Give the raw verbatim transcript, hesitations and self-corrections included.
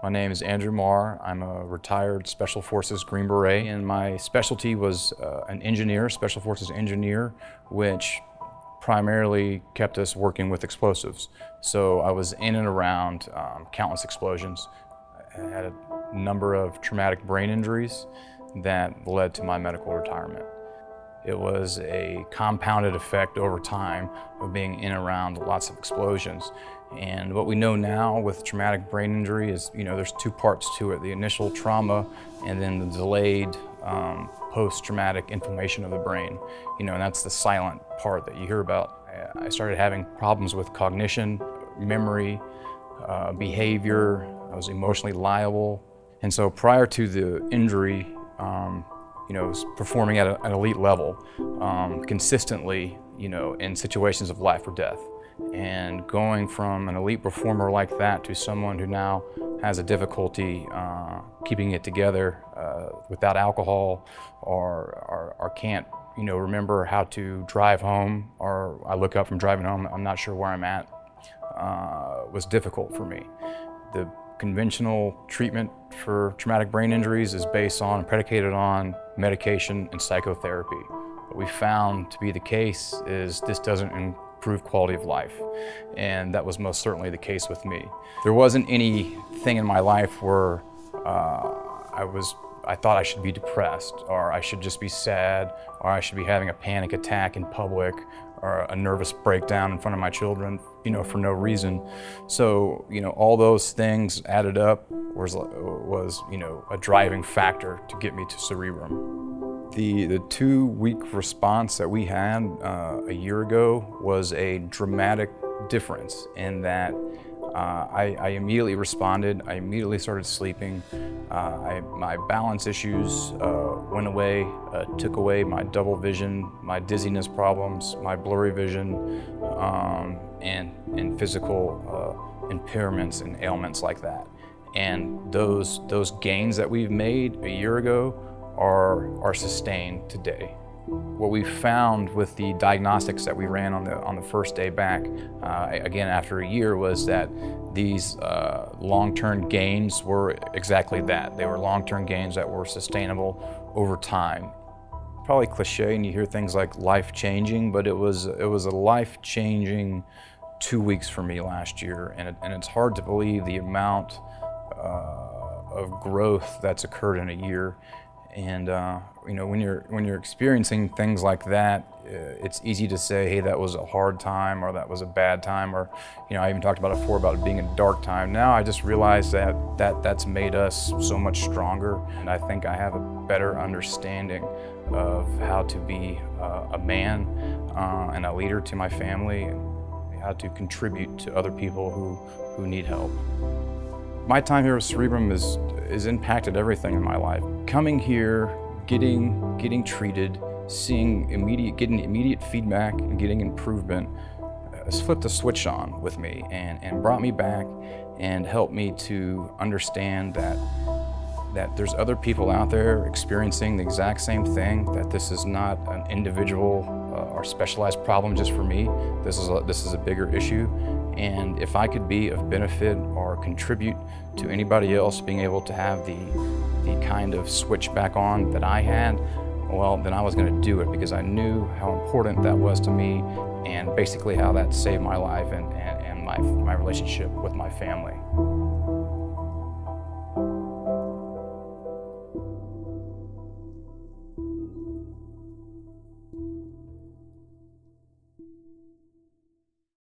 My name is Andrew Marr. I'm a retired Special Forces Green Beret, and my specialty was uh, an engineer, Special Forces engineer, which primarily kept us working with explosives. So I was in and around um, countless explosions. I had a number of traumatic brain injuries that led to my medical retirement. It was a compounded effect over time of being in and around lots of explosions. And what we know now with traumatic brain injury is, you know, there's two parts to it: the initial trauma and then the delayed um, post-traumatic inflammation of the brain. You know, and that's the silent part that you hear about. I started having problems with cognition, memory, uh, behavior. I was emotionally liable. And so prior to the injury, um, you know, I was performing at a, an elite level um, consistently, you know, in situations of life or death. And going from an elite performer like that to someone who now has a difficulty uh, keeping it together uh, without alcohol, or, or, or can't, you know, remember how to drive home, or I look up from driving home, I'm not sure where I'm at, uh, was difficult for me. The conventional treatment for traumatic brain injuries is based on, predicated on, medication and psychotherapy. What we found to be the case is this doesn't improve quality of life, and that was most certainly the case with me. There wasn't anything in my life where uh, I was, I thought I should be depressed, or I should just be sad, or I should be having a panic attack in public, or a nervous breakdown in front of my children, you know, for no reason. So, you know, all those things added up was, was you know, a driving factor to get me to Cerebrum. The, the two-week response that we had uh, a year ago was a dramatic difference in that uh, I, I immediately responded, I immediately started sleeping, uh, I, my balance issues uh, went away, uh, took away my double vision, my dizziness problems, my blurry vision, um, and, and physical uh, impairments and ailments like that. And those, those gains that we've made a year ago are, are sustained today. What we found with the diagnostics that we ran on the, on the first day back, uh, again after a year, was that these uh, long-term gains were exactly that. They were long-term gains that were sustainable over time. Probably cliche, and you hear things like life-changing, but it was, it was a life-changing two weeks for me last year, and, it, and it's hard to believe the amount uh, of growth that's occurred in a year. And uh, you know, when you're when you're experiencing things like that, uh, it's easy to say, "Hey, that was a hard time," or "That was a bad time," or, you know, I even talked about it before about it being a dark time. Now I just realize that that that's made us so much stronger, and I think I have a better understanding of how to be uh, a man uh, and a leader to my family, and how to contribute to other people who who need help. My time here with Cerebrum is, is impacted everything in my life. Coming here, getting, getting treated, seeing immediate, getting immediate feedback and getting improvement has flipped a switch on with me, and, and brought me back and helped me to understand that, that there's other people out there experiencing the exact same thing, that this is not an individual uh, or specialized problem just for me. This is a, this is a bigger issue. And if I could be of benefit or contribute to anybody else being able to have the, the kind of switch back on that I had, well, then I was going to do it, because I knew how important that was to me, and basically how that saved my life and, and, and my, my relationship with my family.